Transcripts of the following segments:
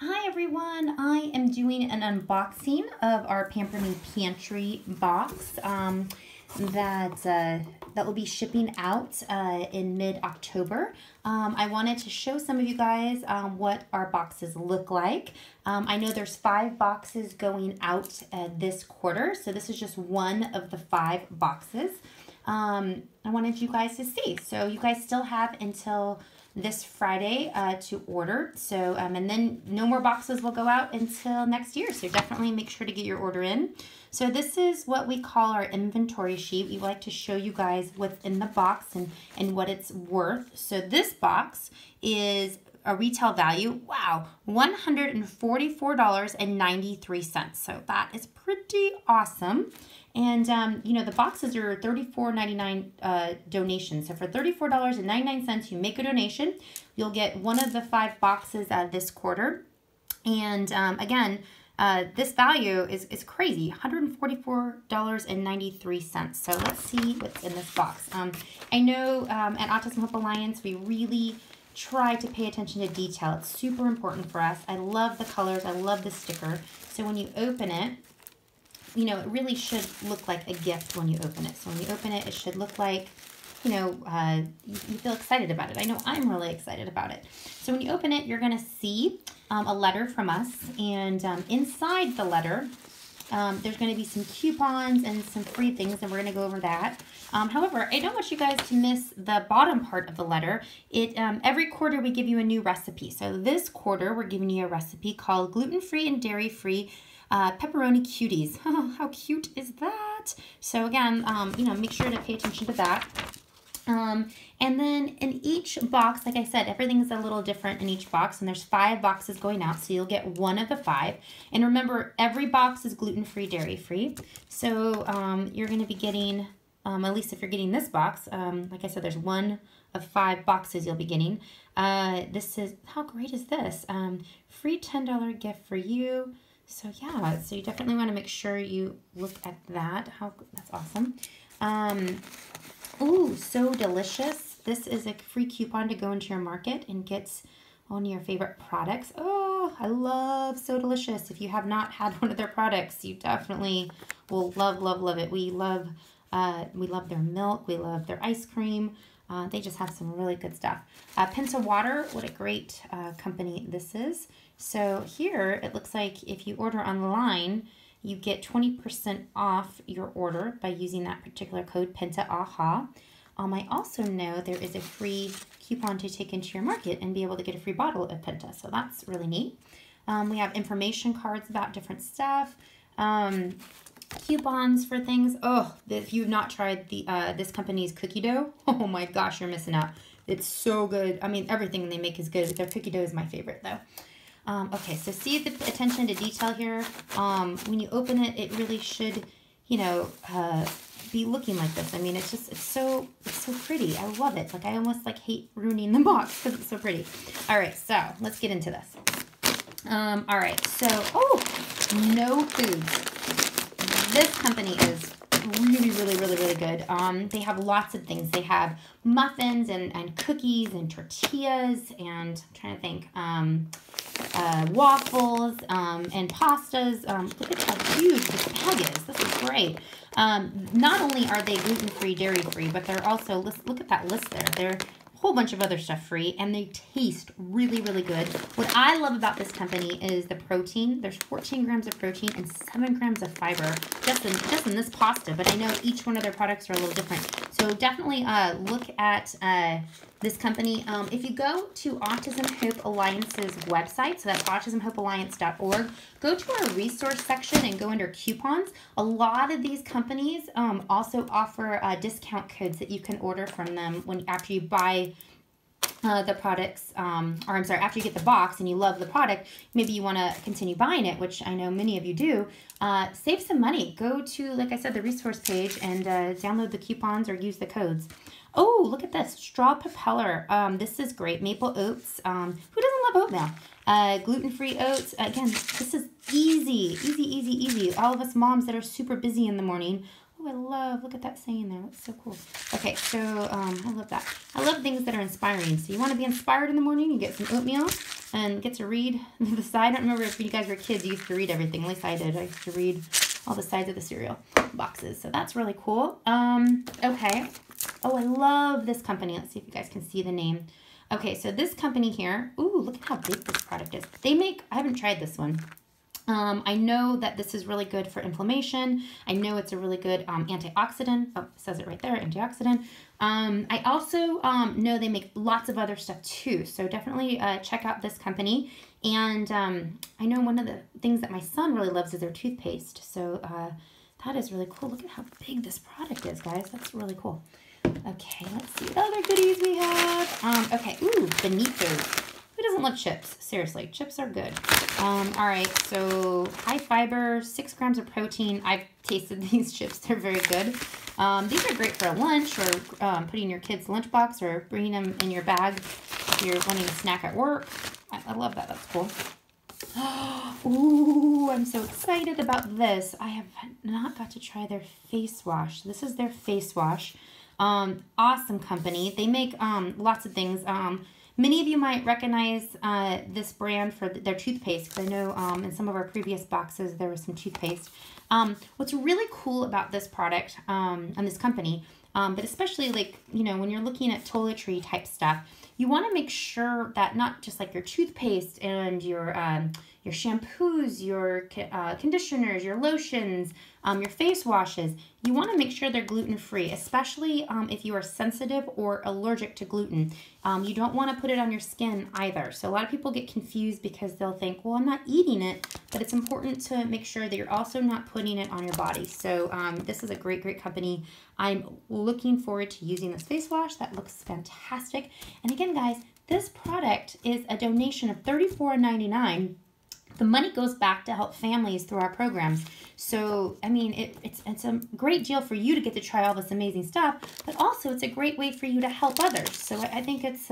Hi everyone, I am doing an unboxing of our Pamper Me Pantry box that will be shipping out in mid-October. I wanted to show some of you guys what our boxes look like. I know there's 5 boxes going out this quarter, so this is just one of the 5 boxes I wanted you guys to see. So you guys still have until this Friday to order. So and then no more boxes will go out until next year, so definitely make sure to get your order in. So this is what we call our inventory sheet. We like to show you guys what's in the box and what it's worth. So this box is a retail value, wow, $144.93. So that is pretty awesome. And you know, the boxes are $34.99 donations. So for $34.99, you make a donation. You'll get one of the 5 boxes this quarter. And again, this value is crazy, $144.93. So let's see what's in this box. I know at Autism Hope Alliance, we really try to pay attention to detail. It's super important for us. I love the colors. I love the sticker. So when you open it, you know, it really should look like a gift when you open it. So when you open it, it should look like, you know, you feel excited about it. I know I'm really excited about it. So when you open it, you're going to see a letter from us. And inside the letter, there's going to be some coupons and some free things, and we're going to go over that. However, I don't want you guys to miss the bottom part of the letter. Every quarter we give you a new recipe. So this quarter we're giving you a recipe called gluten-free and dairy-free pepperoni cuties. How cute is that? So again, you know, make sure to pay attention to that. And then in each box, like I said, everything is a little different in each box, and there's 5 boxes going out, so you'll get one of the 5. And remember, every box is gluten-free, dairy-free. So you're going to be getting, at least if you're getting this box, like I said, there's one of 5 boxes you'll be getting. This is, how great is this? Free $10 gift for you. So yeah, so you definitely want to make sure you look at that. That's awesome. Ooh, So Delicious. This is a free coupon to go into your market and get one of your favorite products. Oh, I love So Delicious. If you have not had one of their products, you definitely will love, love, love it. We love their milk. We love their ice cream. They just have some really good stuff. Penta Water, what a great company this is. So here, it looks like if you order online, you get 20% off your order by using that particular code, PENTAAHA. I also know there is a free coupon to take into your market and be able to get a free bottle of Penta, so that's really neat. We have information cards about different stuff, coupons for things. Oh, if you've not tried the this company's cookie dough, oh my gosh, you're missing out. It's so good. I mean, everything they make is good. Their cookie dough is my favorite, though. Okay, so see the attention to detail here. When you open it, it really should, you know, be looking like this. I mean, it's just, it's so pretty. I love it. Like, I almost, like, hate ruining the box because it's so pretty. All right, so let's get into this. All right, so, oh, No Foods. This company is really good. They have lots of things. They have muffins and cookies and tortillas and, I'm trying to think, waffles and pastas. Look at how huge this bag is. This is great. Not only are they gluten-free, dairy-free, but they're also, look at that list there. They're a whole bunch of other stuff free, and they taste really good. What I love about this company is the protein. There's 14 grams of protein and 7 grams of fiber just in this pasta, but I know each one of their products are a little different. So definitely look at this company. If you go to Autism Hope Alliance's website, so that's autismhopealliance.org, go to our resource section and go under coupons. A lot of these companies also offer discount codes that you can order from them after you buy the products, or I'm sorry, after you get the box and you love the product, maybe you want to continue buying it, which I know many of you do. Save some money. Go to, like I said, the resource page and download the coupons or use the codes. Oh, look at this, straw propeller. This is great. Maple oats. Who doesn't love oat milk? Gluten-free oats. Again, this is easy. All of us moms that are super busy in the morning. I love, look at that saying there. That's so cool. Okay, so I love that. I love things that are inspiring. So you want to be inspired in the morning, you get some oatmeal. and get to read the side. I don't remember if you guys were kids, you used to read everything. At least I did. I used to read all the sides of the cereal boxes. So that's really cool. Okay. Oh, I love this company. Let's see if you guys can see the name. Okay, so this company here, ooh, look at how big this product is. They make, I haven't tried this one. I know that this is really good for inflammation. I know it's a really good antioxidant. Oh, it says it right there, antioxidant. I also know they make lots of other stuff too. So definitely check out this company. And I know one of the things that my son really loves is their toothpaste. So that is really cool. Look at how big this product is, guys. That's really cool. Okay, let's see what other goodies we have. Okay, ooh, Bonitos. Who doesn't love chips? Seriously, chips are good. All right, so high fiber, 6 grams of protein. I've tasted these chips. They're very good. These are great for lunch or putting in your kids' lunchbox or bringing them in your bag if you're wanting a snack at work. I love that. That's cool. Ooh, I'm so excited about this. I have not got to try their face wash. This is their face wash. Awesome company. They make lots of things. Many of you might recognize this brand for their toothpaste, because I know in some of our previous boxes there was some toothpaste. What's really cool about this product and this company, but especially, like, you know, when you're looking at toiletry type stuff, you want to make sure that not just like your toothpaste and your shampoos, your conditioners, your lotions, your face washes, you want to make sure they're gluten-free, especially if you are sensitive or allergic to gluten. You don't want to put it on your skin either. So a lot of people get confused because they'll think, well, I'm not eating it, but it's important to make sure that you're also not putting it on your body. So this is a great, great company. I'm looking forward to using this face wash. That looks fantastic. And again, guys, this product is a donation of $34.99. The money goes back to help families through our programs. So, I mean, it's a great deal for you to get to try all this amazing stuff, but also it's a great way for you to help others. So I think it's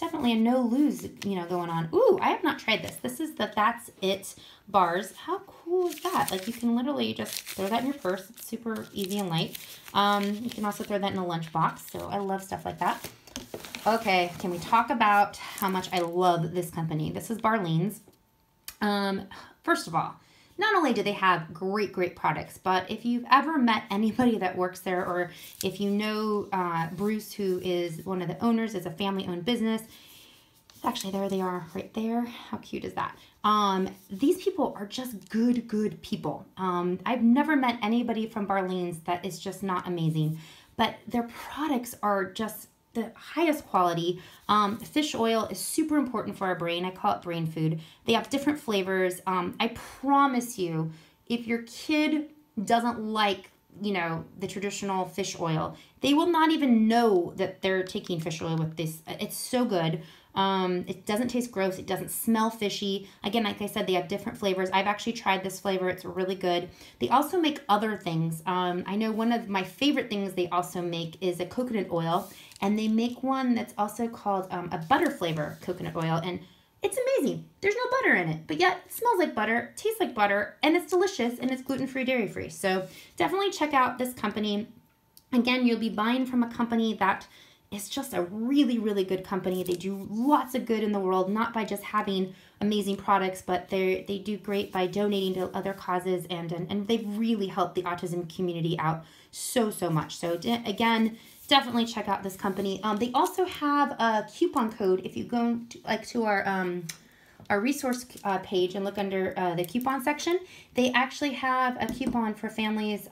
definitely a no-lose, you know, going on. Ooh, I have not tried this. This is the That's It bars. How cool is that? Like, you can literally just throw that in your purse. It's super easy and light. You can also throw that in a lunchbox. So I love stuff like that. Okay, can we talk about how much I love this company? This is Barleen's. First of all, not only do they have great, great products, but if you've ever met anybody that works there, or if you know Bruce, who is one of the owners, is a family-owned business. Actually, there they are right there. How cute is that? These people are just good, good people. I've never met anybody from Barleen's that is just not amazing, but their products are just the highest quality. Fish oil is super important for our brain. I call it brain food. They have different flavors. I promise you, if your kid doesn't like, you know, the traditional fish oil, they will not even know that they're taking fish oil with this. It's so good. It doesn't taste gross. It doesn't smell fishy. Again, like I said, they have different flavors. I've actually tried this flavor. It's really good. They also make other things. I know one of my favorite things they also make is a coconut oil. And they make one that's also called a butter flavor coconut oil. And it's amazing. There's no butter in it, but yet it smells like butter, tastes like butter, and it's delicious, and it's gluten-free, dairy-free. So definitely check out this company. Again, you'll be buying from a company that is just a really, really good company. They do lots of good in the world, not by just having amazing products, but they do great by donating to other causes, and they've really helped the autism community out so, so much. So again, definitely check out this company. They also have a coupon code. If you go to, like, to our resource page and look under the coupon section, they actually have a coupon for families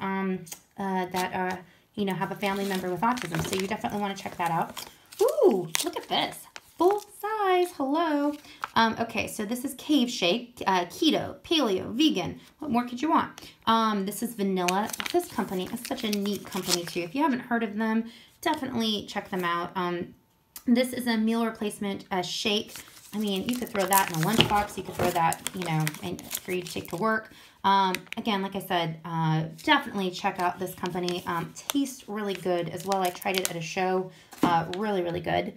that you know, have a family member with autism. So you definitely want to check that out. Ooh, look at this. Full size. Hello. Okay, so this is Cave Shake, keto, paleo, vegan. What more could you want? This is vanilla. This company is such a neat company too. If you haven't heard of them, definitely check them out. This is a meal replacement shake. I mean, you could throw that in a lunchbox. You could throw that, you know, for you to take to work. Again, like I said, definitely check out this company. Tastes really good as well. I tried it at a show. Really, really good.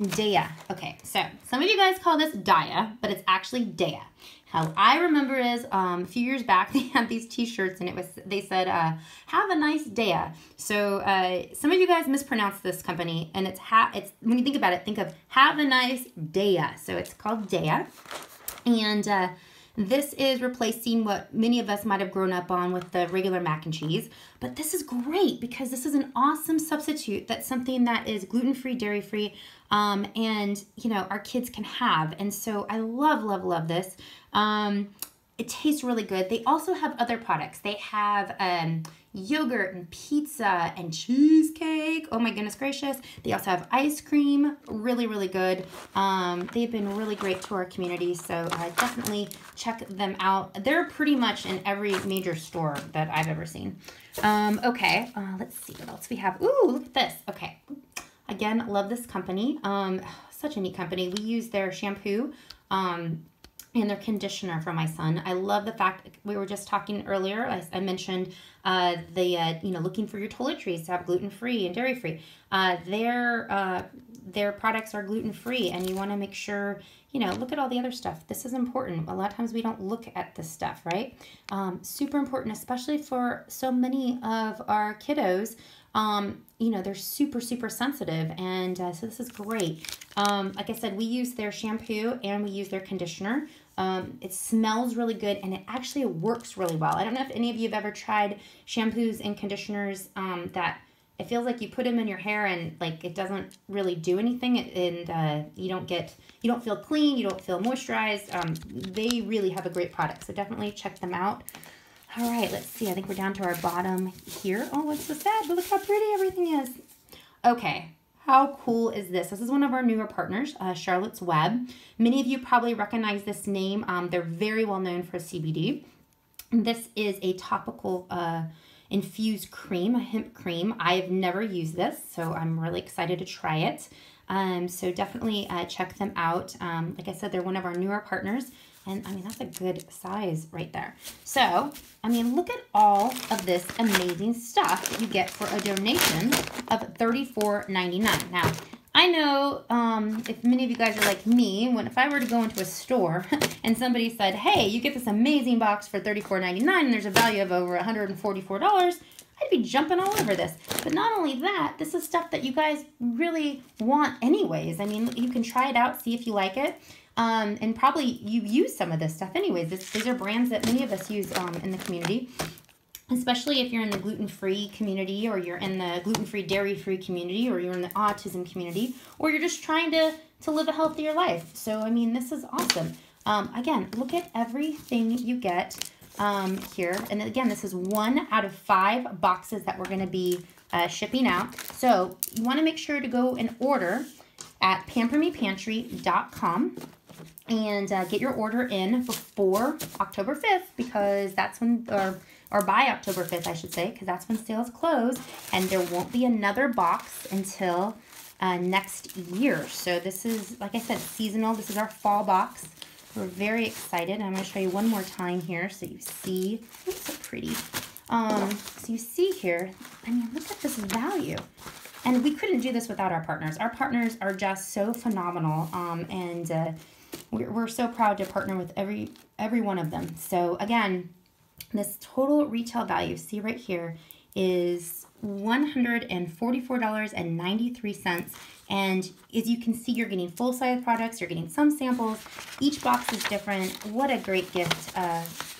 Daiya. Okay, so some of you guys call this Daiya, but it's actually Daiya. How I remember is a few years back they had these t-shirts and they said have a nice Daiya. So some of you guys mispronounced this company, and it's when you think about it, think of have a nice Daiya. So it's called Daiya, and this is replacing what many of us might have grown up on with the regular mac and cheese. But this is great because this is an awesome substitute. That's something that is gluten-free, dairy-free, and, you know, our kids can have. And so I love, love, love this. It tastes really good. They also have other products. They have yogurt and pizza and cheesecake. Oh my goodness gracious. They also have ice cream. Really, really good. They've been really great to our community, so definitely check them out. They're pretty much in every major store that I've ever seen. Okay, let's see what else we have. Ooh, look at this. Okay. Again, love this company. Such a neat company. We use their shampoo and their conditioner for my son. I love the fact, we were just talking earlier, I mentioned you know, looking for your toiletries to have gluten-free and dairy-free. Their products are gluten-free, and you want to make sure, you know, look at all the other stuff. This is important. A lot of times we don't look at this stuff, right? Super important, especially for so many of our kiddos. You know, they're super, super sensitive, and so this is great. Like I said, we use their shampoo and we use their conditioner. It smells really good, and it actually works really well. I don't know if any of you have ever tried shampoos and conditioners that it feels like you put them in your hair and like it doesn't really do anything, and you don't feel clean, you don't feel moisturized. They really have a great product, so definitely check them out. All right, let's see. I think we're down to our bottom here. Oh, it's so sad, but look how pretty everything is. Okay, how cool is this? This is one of our newer partners, Charlotte's Web. Many of you probably recognize this name. They're very well known for CBD. This is a topical infused cream, a hemp cream. I've never used this, so I'm really excited to try it. So definitely check them out. Like I said, they're one of our newer partners. And I mean, that's a good size right there. So, I mean, look at all of this amazing stuff that you get for a donation of $34.99. Now, I know if many of you guys are like me, if I were to go into a store and somebody said, hey, you get this amazing box for $34.99 and there's a value of over $144, I'd be jumping all over this. But not only that, this is stuff that you guys really want anyways. I mean, you can try it out, see if you like it. And probably you use some of this stuff anyways. These are brands that many of us use in the community, especially if you're in the gluten-free community, or you're in the gluten-free, dairy-free community, or you're in the autism community, or you're just trying to live a healthier life. So, I mean, this is awesome. Again, look at everything you get here. And again, this is 1 out of 5 boxes that we're going to be shipping out. So you want to make sure to go and order at pampermepantry.com. And get your order in before October 5th, because that's when, or by October 5th, I should say, because that's when sales close, and there won't be another box until next year. So this is, like I said, seasonal. This is our fall box. We're very excited. I'm going to show you one more time here so you see. It's so pretty. So you see here, I mean, look at this value. And we couldn't do this without our partners. Our partners are just so phenomenal, and we're so proud to partner with every one of them. So again, this total retail value, see right here, is $144.93. And as you can see, you're getting full-size products, you're getting some samples. Each box is different. What a great gift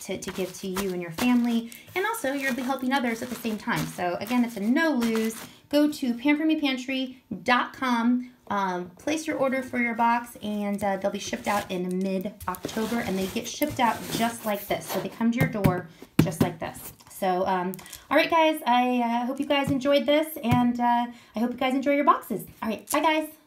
to give to you and your family. And also, you'll be helping others at the same time. So again, it's a no-lose. Go to pampermepantry.com, place your order for your box, and they'll be shipped out in mid-October. And they get shipped out just like this. So they come to your door just like this. So, all right, guys, I hope you guys enjoyed this, and I hope you guys enjoy your boxes. All right, bye, guys.